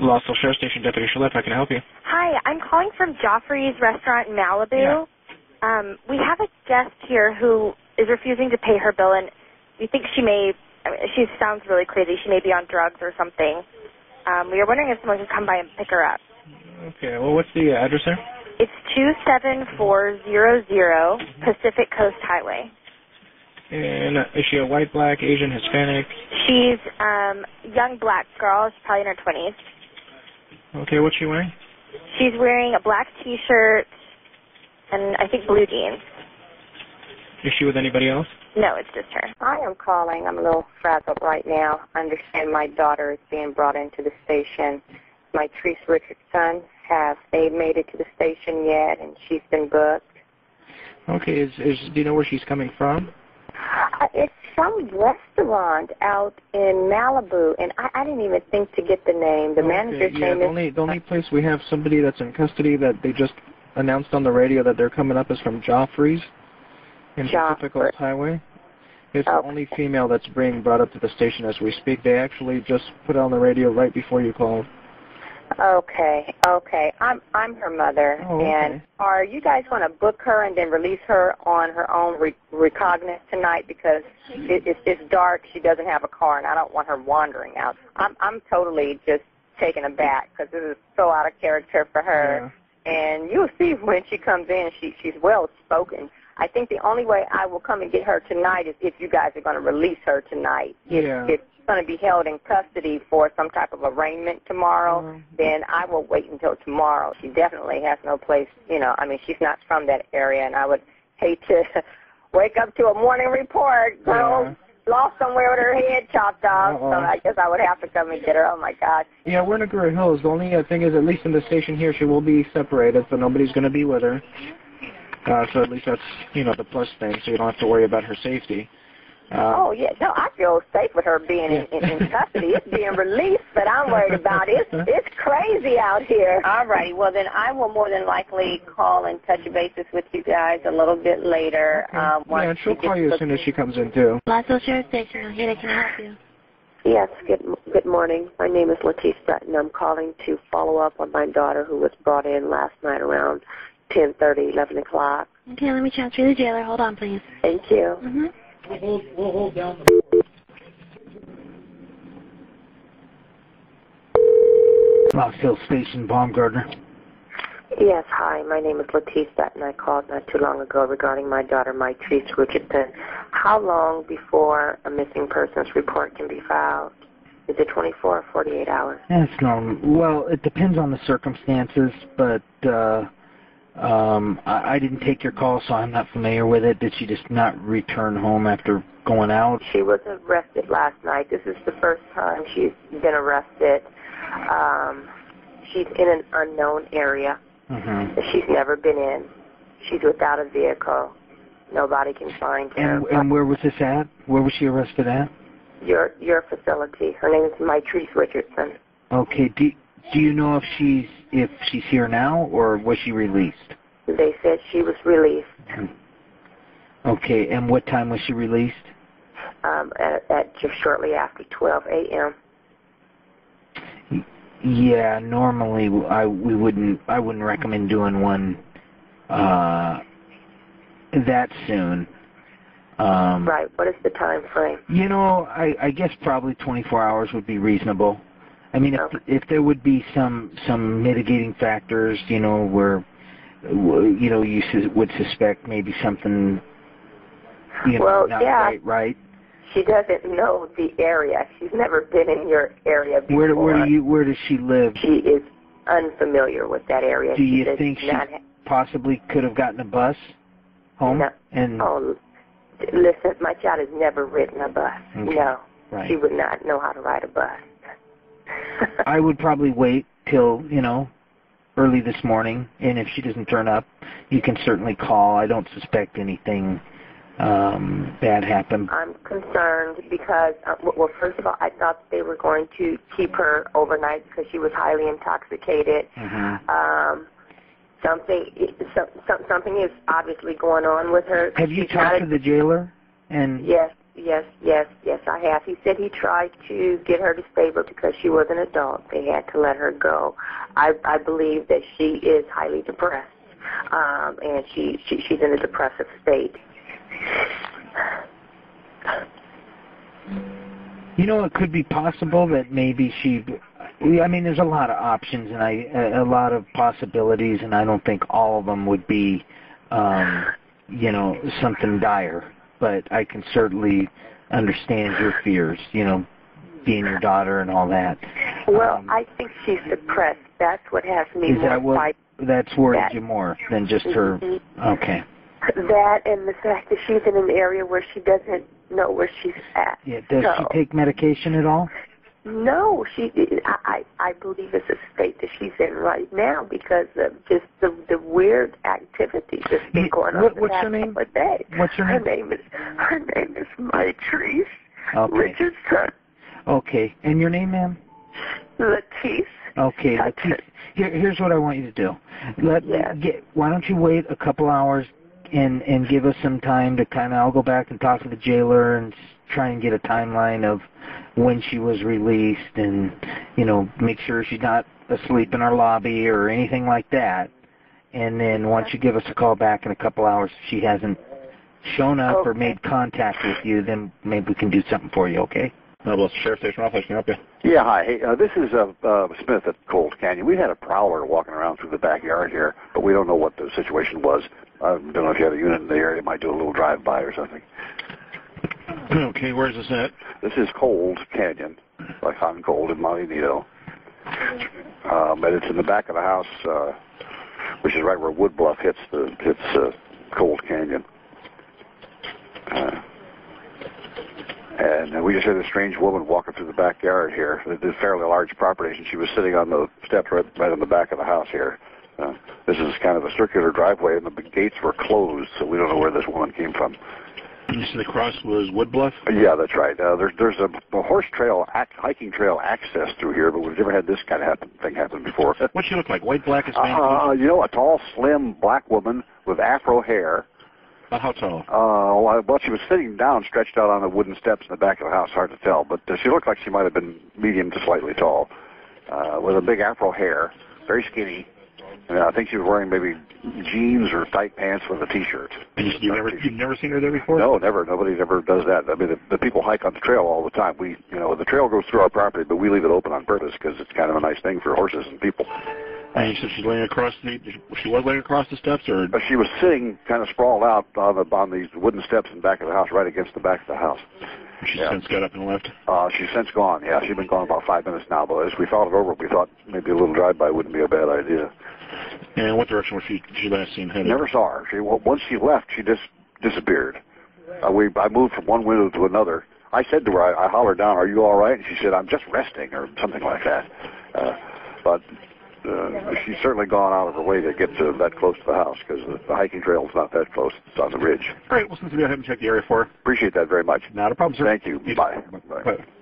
Lost Hills Sheriff Station, Deputy Sheriff, how can I help you? Hi, I'm calling from Joffrey's restaurant in Malibu. Yeah. We have a guest here who is refusing to pay her bill, and we think she may, I mean, she sounds really crazy, she may be on drugs or something. We were wondering if someone could come by and pick her up. Okay, well, what's the address there? It's 27400 Pacific Coast Highway. And is she a white, black, Asian, Hispanic? She's a young black girl. She's probably in her 20s. Okay, what's she wearing? She's wearing a black T-shirt and I think blue jeans. Is she with anybody else? No, it's just her. I am calling. I'm a little frazzled right now. I understand my daughter is being brought into the station. Mitrice Richardson, have they made it to the station yet? And she's been booked. Okay, do you know where she's coming from? It's some restaurant out in Malibu, and I didn't even think to get the name. The manager's name is... The only place we have somebody that's in custody that they just announced on the radio that they're coming up is from Joffrey's in Pacific Coast Highway. It's the only female that's being brought up to the station as we speak. They actually just put it on the radio right before you called. Okay, okay. I'm her mother, and are you guys going to book her and then release her on her own recognizance tonight because it's dark, she doesn't have a car, and I don't want her wandering out. I'm totally just taken aback because this is so out of character for her, and you'll see when she comes in, she's well-spoken. I think the only way I will come and get her tonight is if you guys are going to release her tonight. Yeah. If going to be held in custody for some type of arraignment tomorrow, then I will wait until tomorrow. She definitely has no place, you know, I mean, she's not from that area, and I would hate to wake up to a morning report, girl lost somewhere with her head chopped off, so I guess I would have to come and get her. Oh, my God. Yeah, we're in Agoura Hills. The only thing is, at least in the station here, she will be separated, so nobody's going to be with her. So at least that's, you know, the plus thing, so you don't have to worry about her safety. No, I feel safe with her being in custody. It's being released, but I'm worried about it. It's crazy out here. All righty. Well, then I will more than likely call and touch bases with you guys a little bit later. Okay. Yeah, she'll call you as soon as she comes in, too. Latice Sheriff Station, Alhena, can I help you? Yes, good morning. My name is Latice Bratton. I'm calling to follow up on my daughter who was brought in last night around 10:30, 11 o'clock. Okay, let me transfer the jailer. Hold on, please. Thank you. Mm-hmm. We'll hold down the board. Lost Hills Station, Bomgardner. Yes, hi. My name is Latice Bratton, and I called not too long ago regarding my daughter, Mitrice Richardson. How long before a missing persons report can be filed? Is it 24 or 48 hours? That's normal. Well, it depends on the circumstances, but... I didn't take your call, so I'm not familiar with it. Did she just not return home after going out? She was arrested last night. This is the first time she's been arrested. She's in an unknown area that she's never been in. She's without a vehicle. Nobody can find her. And where was this at? Where was she arrested at? Your facility. Her name is Mitrice Richardson. Okay. Do you know if she's here now, or was she released? They said she was released. Okay, and what time was she released? At just shortly after 12 a.m. Yeah, normally I wouldn't recommend doing one that soon. Right. What is the time frame? You know, I guess probably 24 hours would be reasonable. I mean, if there would be some mitigating factors, you know, where, you know, you would suspect maybe something, you know, not right. She doesn't know the area. She's never been in your area before. Where does she live? She is unfamiliar with that area. Do you think she possibly could have gotten a bus home? No. Listen, my child has never ridden a bus. Okay. No. Right. She would not know how to ride a bus. I would probably wait till, you know, early this morning, and if she doesn't turn up, you can certainly call. I don't suspect anything bad happened. I'm concerned because, well, first of all, I thought they were going to keep her overnight because she was highly intoxicated. Something is obviously going on with her. Have you talked to the jailer? Yes. Yes, I have. He said he tried to get her disabled because she was an adult. They had to let her go. I believe that she is highly depressed, and she's in a depressive state. You know, it could be possible that maybe she... I mean, there's a lot of options and a lot of possibilities, and I don't think all of them would be, you know, something dire. But I can certainly understand your fears, you know, being your daughter and all that. Well, I think she's depressed. That's what has me more. That's worried you more than just her. Okay. That and the fact that she's in an area where she doesn't know where she's at. Yeah. Does she take medication at all? No, I believe it's a state that she's in right now because of just the weird activity that's been going on. What's your name? What's your name? Her name is Mitrice Richardson. Okay, and your name, ma'am? Latice. Okay, Latice. Here's what I want you to do. Why don't you wait a couple hours and give us some time to kind of. I'll go back and talk to the jailer and try and get a timeline of when she was released, and you know, make sure she's not asleep in our lobby or anything like that. And then once you give us a call back in a couple hours, if she hasn't shown up or made contact with you, then maybe we can do something for you. Okay? Well, Sheriff Station Office, can I help you? Yeah, hi. Hey, this is Smith at Cold Canyon. We had a prowler walking around through the backyard here, but we don't know what the situation was. I don't know if you have a unit in the area that might do a little drive-by or something. Okay, where's this at? This is Cold Canyon, like hot and cold in Monte Nido. But it's in the back of the house, which is right where Wood Bluff hits Cold Canyon. And we just heard a strange woman walking through the backyard here. It's a fairly large property, and she was sitting on the steps right on the back of the house here. This is kind of a circular driveway, and the gates were closed, so we don't know where this woman came from. You said the cross was Wood Bluff? Yeah, that's right. There's a horse trail, hiking trail access through here, but we've never had this kind of thing happen before. What she look like? White, black, Hispanic? You know, a tall, slim black woman with afro hair. How tall? Well, she was sitting down, stretched out on the wooden steps in the back of the house. Hard to tell, but she looked like she might have been medium to slightly tall, with a big afro hair, very skinny. And I think she was wearing maybe jeans or tight pants with a T-shirt. You've never seen her there before? No, never. Nobody ever does that. I mean, the people hike on the trail all the time. We, you know, the trail goes through our property, but we leave it open on purpose because it's kind of a nice thing for horses and people. And you said she's laying across the steps, or she was sitting kind of sprawled out on these wooden steps in the back of the house, right against the back of the house. She's since got up and left? She's since gone, yeah. She's been gone about 5 minutes now, but as we thought it over, we thought maybe a little drive-by wouldn't be a bad idea. And what direction was she last seen headed? Never saw her. Once she left, she just disappeared. I moved from one window to another. I said to her, I hollered down, "Are you all right?" And she said, "I'm just resting," or something like that. But she's certainly gone out of her way to get to that close to the house because the hiking trail is not that close. It's on the ridge. All right, well, since we haven't checked the area for her. Appreciate that very much. Not a problem, sir. Thank you. Bye. Bye.